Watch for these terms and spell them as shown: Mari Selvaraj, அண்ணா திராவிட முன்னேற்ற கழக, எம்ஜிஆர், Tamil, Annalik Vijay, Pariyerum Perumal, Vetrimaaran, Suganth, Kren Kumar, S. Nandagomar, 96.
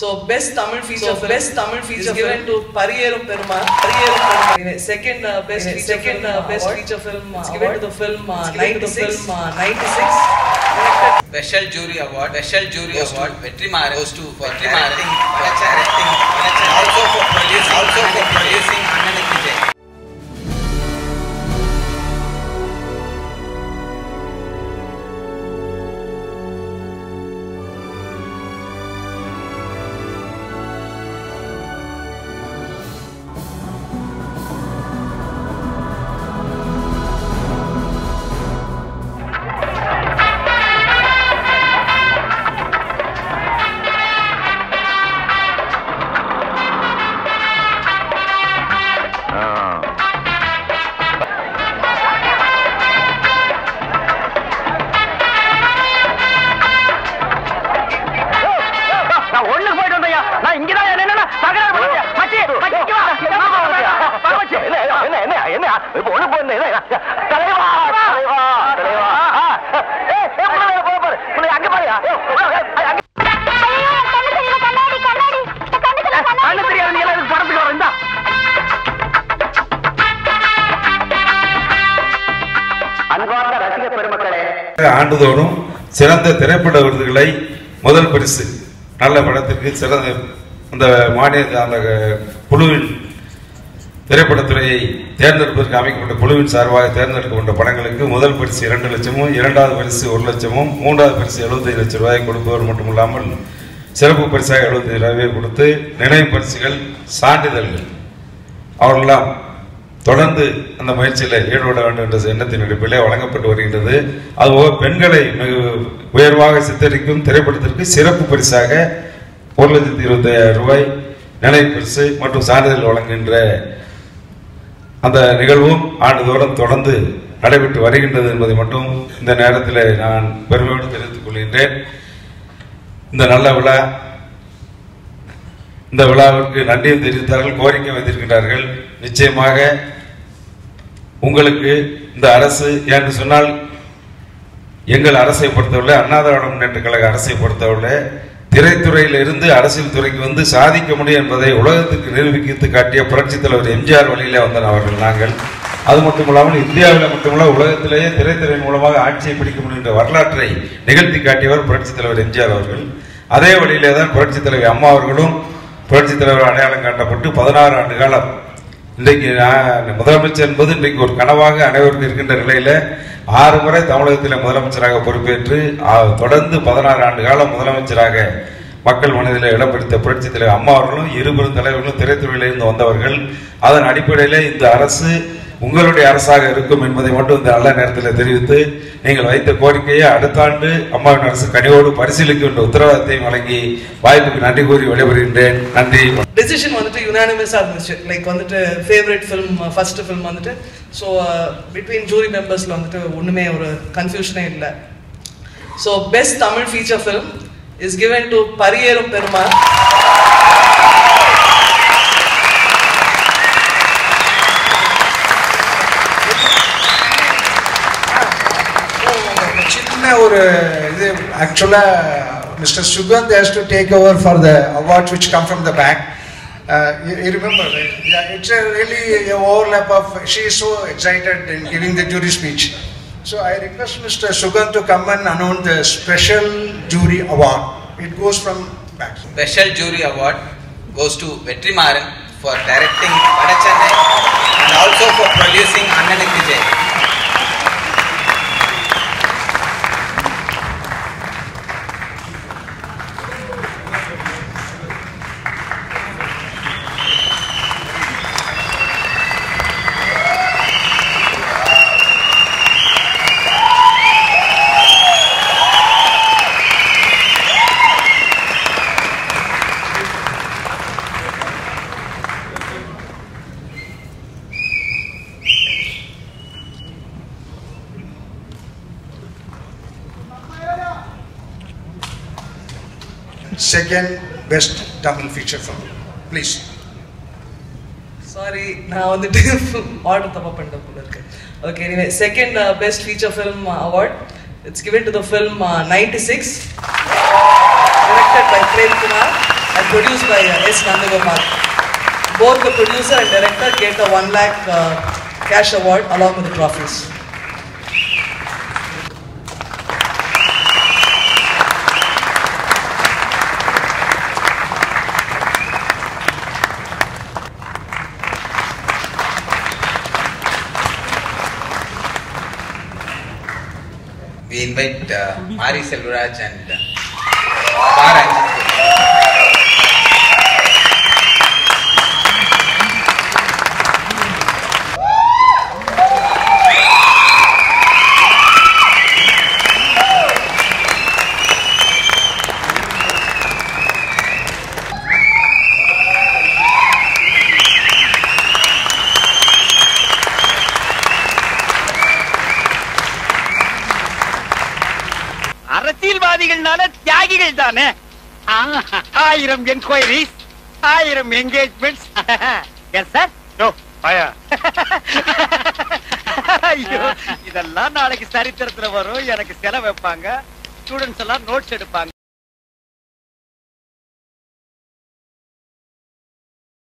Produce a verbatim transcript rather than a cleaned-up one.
So best Tamil feature, so best Tamil feature is given to Pariyerum Perumal. Pariyerum Perumal. Second uh, best in feature, second uh, best award. feature film. It's given award. to the film uh, ninety-six. Film, uh, ninety-six. Special jury award. Special jury goes award. Vetrimaaran goes to Vetrimaaran. Also for producing, also for producing Annalik Vijay. ஆண்டுதோறும் சிறந்த திரைப்பட விருதுகளை முதல் பரிசு நல்ல படத்திற்கு சிறந்த அந்த மாநில அந்த குழுவின் திரைப்படத்துறையை தேர்ந்தெடுப்பதற்கு அமைக்கப்பட்ட குழுவின் சார்பாக தேர்ந்தெடுக்கப்பட்ட படங்களுக்கு முதல் பரிசு இரண்டு லட்சமும் இரண்டாவது பரிசு ஒரு லட்சமும் மூன்றாவது பரிசு எழுபத்தைந்து லட்சம் ரூபாய் கொடுப்பவர் மட்டுமில்லாமல் சிறப்பு பரிசாக எழுபத்தைந்து ரூபாயை கொடுத்து நினைவு பரிசுகள் சான்றிதழ்கள் அவர்களெல்லாம் தொடர்ந்து அந்த முயற்சியில் ஈடுபட வேண்டும் என்ற எண்ணத்தின் அடிப்படையில் வழங்கப்பட்டு வருகின்றது. அதுபோக பெண்களை மிக உயர்வாக சித்தரிக்கும் திரைப்படத்திற்கு சிறப்பு பரிசாக ஒரு லட்சத்தி இருபத்தி ஐயாயிரம் ரூபாய் நினைவு பரிசு மற்றும் சான்றிதழ் வழங்குகின்ற அந்த நிகழ்வும் ஆண்டுதோறும் தொடர்ந்து நடைபெற்று வருகின்றது என்பதை மட்டும் இந்த நேரத்தில் நான் பெருமையோடு தெரிவித்துக் கொள்கின்றேன். இந்த நல்ல விழா இந்த விழாவிற்கு நன்றியும் தெரிவித்தார்கள், கோரிக்கை வைத்திருக்கின்றார்கள். நிச்சயமாக உங்களுக்கு இந்த அரசு என்று சொன்னால் எங்கள் அரசை பொறுத்தவரை அண்ணா திராவிட முன்னேற்ற கழக அரசை பொறுத்தவரை திரைத்துறையிலிருந்து அரசியல் துறைக்கு வந்து சாதிக்க முடியும் என்பதை உலகத்துக்கு நிரூபித்து காட்டிய புரட்சித் தலைவர் எம்ஜிஆர் வழியிலே வந்தன அவர்கள் நாங்கள். அது மட்டுமில்லாமல் இந்தியாவில் மட்டுமல்ல உலகத்திலேயே திரைத்துறையின் மூலமாக ஆட்சியை பிடிக்க முடியும் என்ற வரலாற்றை நிகழ்த்தி காட்டியவர் புரட்சித் தலைவர் எம்ஜிஆர் அவர்கள். அதே வழியிலே தான் புரட்சித் தலைவர் அம்மா அவர்களும் புரட்சித் தலைவர் அடையாளம் காட்டப்பட்டு பதினாறு ஆண்டு காலம் இன்றைக்கு முதலமைச்சர் என்பது இன்றைக்கு ஒரு கனவாக அனைவருக்கும் இருக்கின்ற நிலையில் ஆறு முறை தமிழகத்தில் முதலமைச்சராக பொறுப்பேற்று தொடர்ந்து பதினாறு ஆண்டு காலம் முதலமைச்சராக மக்கள் மனதில் இடம் பிடித்த புரட்சித் தலைவர் அம்மா அவர்களும் இருபெரும் தலைவர்களும் திரைத்துறையிலிருந்து வந்தவர்கள். அதன் அடிப்படையில் இந்த அரசு உங்களுடைய அரசாக இருக்கும் என்பதை மட்டும் இந்த நல்ல நேரத்தில் தெரிவித்து நீங்கள் வைத்த கோரிக்கையை அடுத்த ஆண்டு அம்மாவின் அரசு கனிவோடு பரிசீலிக்கின்ற உத்தரவாதத்தையும் வழங்கி வாய்ப்புக்கு நன்றி கூறி விடைபெறுகின்றேன். நன்றி. டிசிஷன் வந்துட்டு யுனானிமஸாக இருந்துச்சு. லைக் வந்துட்டு ஃபேவரட் ஃபிலிம் ஃபர்ஸ்ட் ஃபிலிம் வந்துட்டு ஸோ பிட்வீன் ஜூரி மெம்பர்ஸில் வந்துட்டு ஒன்றுமே ஒரு கன்ஃபியூஷனே இல்லை. So best Tamil feature film is given to Pariyerum Perumal. ஒரு இது ஆக்சுவலா mister Sukanth has to take over for the awards which come from the back. Uh, you, you remember, right? Yeah, it's a really a overlap of she is so excited in giving the jury speech. So I request Mister Suganth to come and announce the special jury award. It goes from back. Special jury award goes to Vetrimaaran for directing Padachennai and also for producing Annalik Vijay. Second best Tamil feature film, please. Sorry, na vandu order thappa pandha pola irukku. Okay, anyway, second uh, best feature film uh, award, it's given to the film uh, ninety-six, directed by Kren Kumar and produced by S. Nandagomar. Both the producer and director get the one lakh uh, cash award along with the trophies. We invite uh, Mari Selvaraj and அரசியல்வாதிகள்னால தியாகிகள் தானே. ஆயிரம் enquiries, ஆயிரம் engagements. Yes sir. No பயா. ஐயோ, இதெல்லாம் நாளைக்கு சரித்திரத்துல வரும். எனக்கு செலவு வைப்பாங்க, ஸ்டூடெண்ட்ஸ் எல்லாம் நோட்ஸ் எடுப்பாங்க.